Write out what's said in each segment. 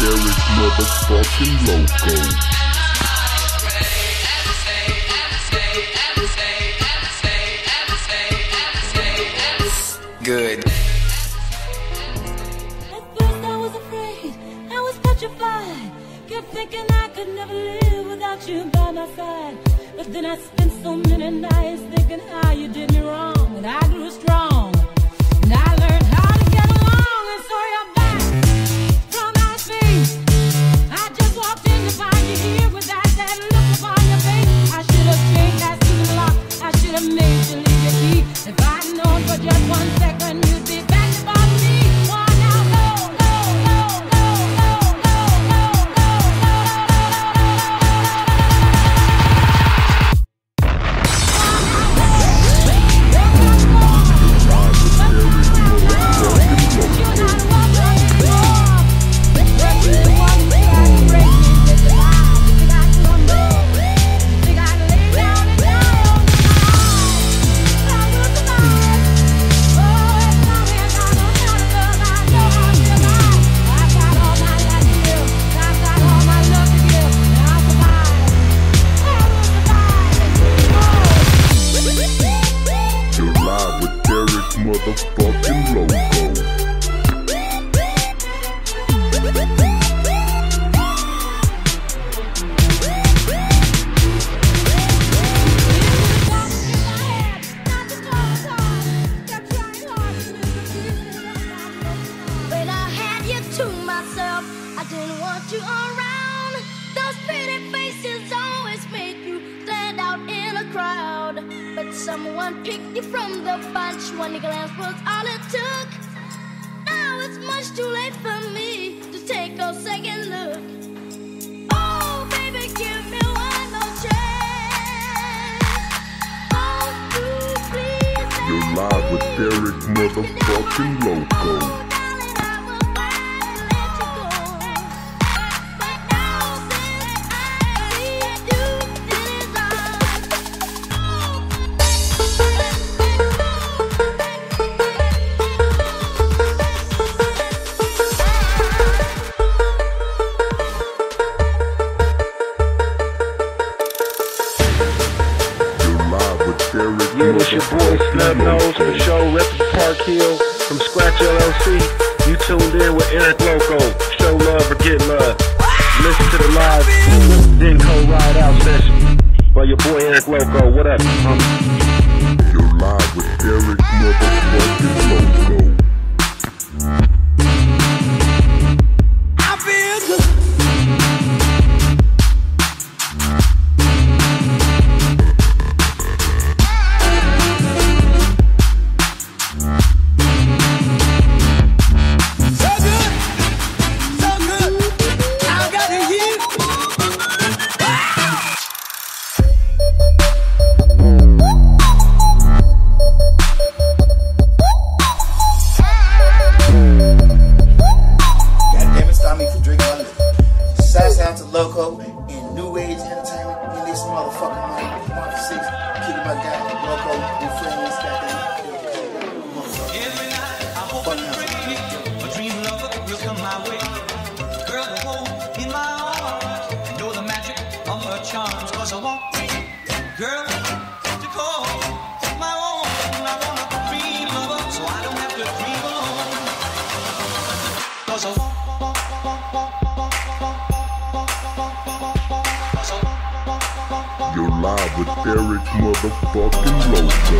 Derek Motherfucking Loco. Good. At first I was afraid, I was petrified. Kept thinking I could never live without you by my side. But then I spent so many nights thinking how you did me wrong. And I grew strong, and I learned how to get along. And so you're back from my face. I just walked in to find you here without that look upon your face. I should have changed that secret lock. I should have made you leave your key. If I'd known for just one second, Motherfucking Loco. When I had you to myself, I didn't want you around. Those pretty faces always made you stand out in a crowd. But someone picked you from the bunch. One glance was all it took. Now it's much too late for me to take a second look. Oh, baby, give me one more chance. Oh, do please. You're live with Derek Motherfucking Loco. Your boy Snub Nose for the show, repping Park Hill from Scratch LLC. You tuned in with Eric Loco. Show love or get love. Listen to the live, then go ride out session. By your boy Eric Loco, what up? You're live with Eric Motherfucking Loco. With Derek Motherfucking Loco.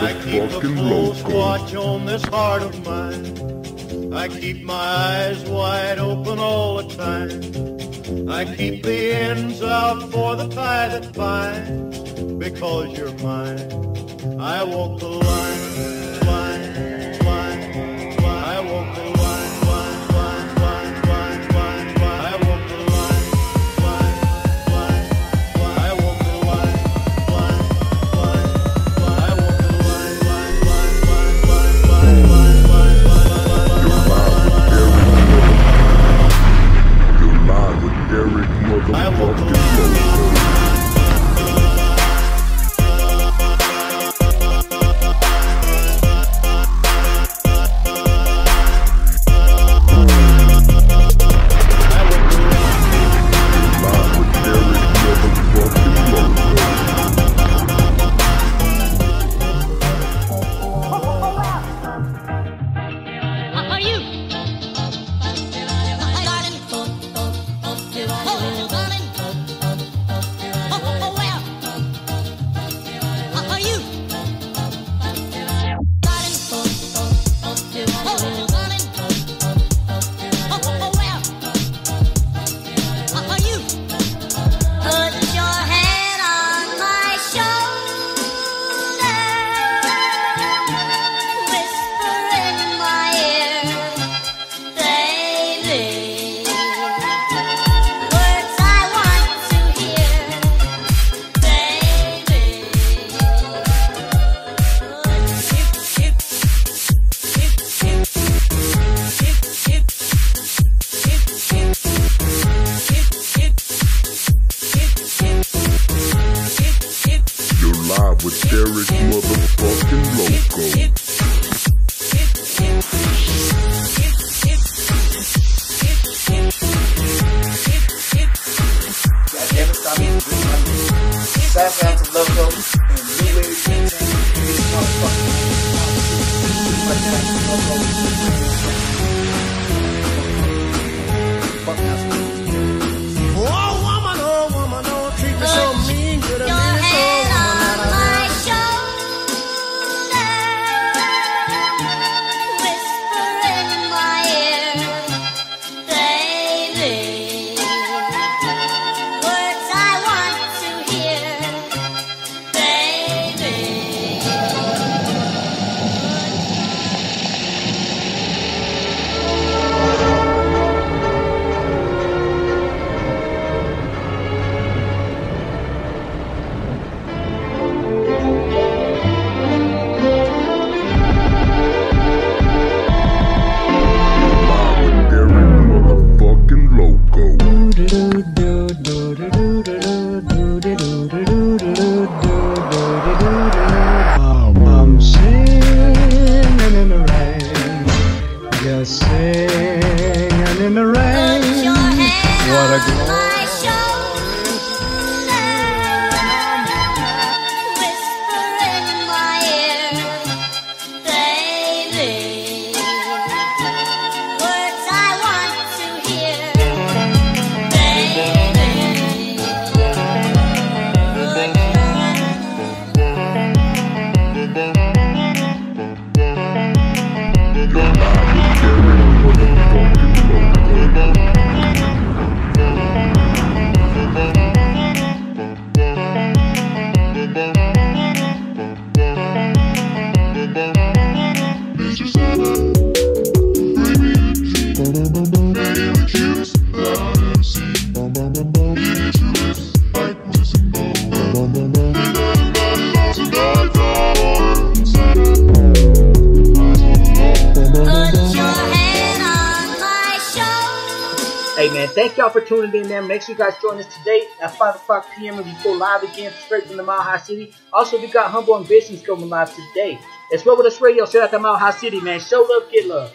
I keep a close watch on this heart of mine. I keep my eyes wide open all the time. I keep the ends out for the tie that binds, because you're mine. I walk the line, I walk the line, I walk the line, I walk the line, I walk the line. You're live with Derek Motherfucking Loco. Make sure you guys join us today at 5 o'clock p.m. as we go live again straight from the Mile High City. Also, we got Humboldt Business going live today. It's Roll Wit Uz Radio. Shout out to Mile High City, man. Show love, get love.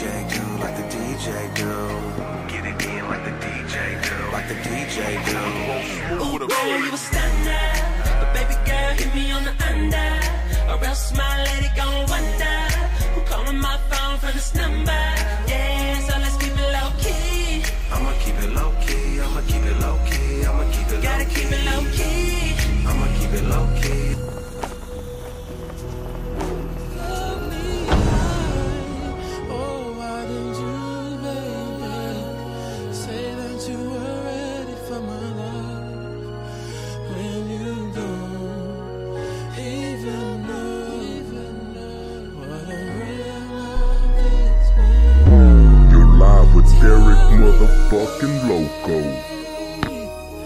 DJ do, like the DJ do. Get it in like the DJ do, like the DJ do. Ooh, baby, you a stunner, but baby girl, hit me on the under, or else my lady gon' wonder who calling my phone from this number. Yeah, so let's keep it low key. I'ma keep it low key. I'ma keep it low key. I'ma keep it low key. Gotta keep it low key. I'ma keep it low key. Derek Motherfucking Loco.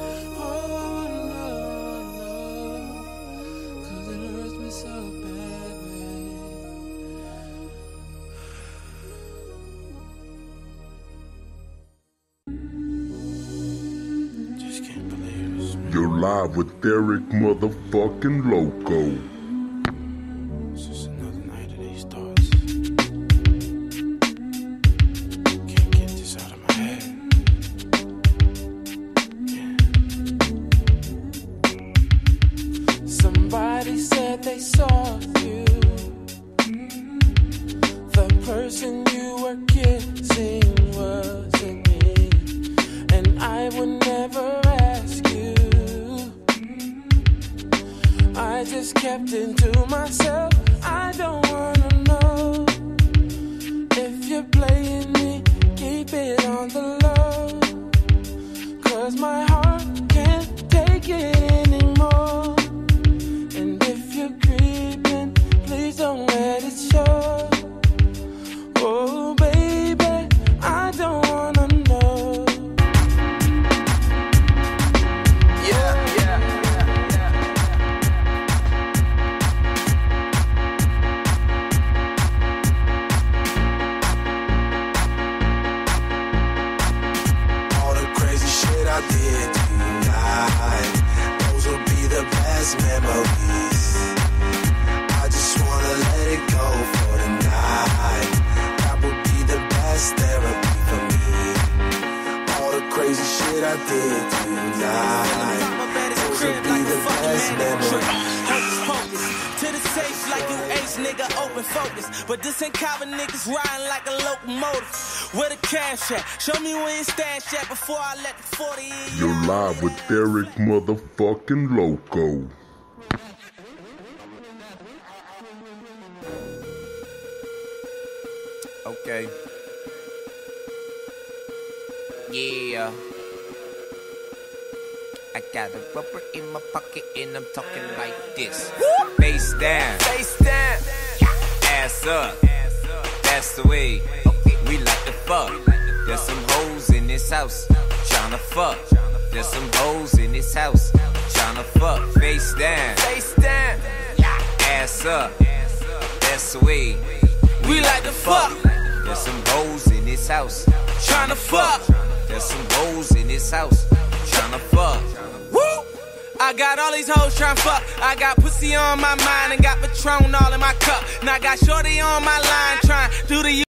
Just can't believe this, man. You're live with Derek Motherfucking Loco. Eric Motherfucking Loco. Okay. Yeah. I got a rubber in my pocket and I'm talking like this. Face down. Face down. Ass up. That's the way we like to fuck. There's some hoes in this house tryna fuck. There's some hoes in this house tryna fuck. Face down, face down, ass up. That's the way we like to fuck. There's some hoes in this house tryna fuck. There's some hoes in this house tryna fuck. Woo! I got all these hoes tryna fuck. I got pussy on my mind and got Patron all in my cup. Now I got shorty on my line tryna do the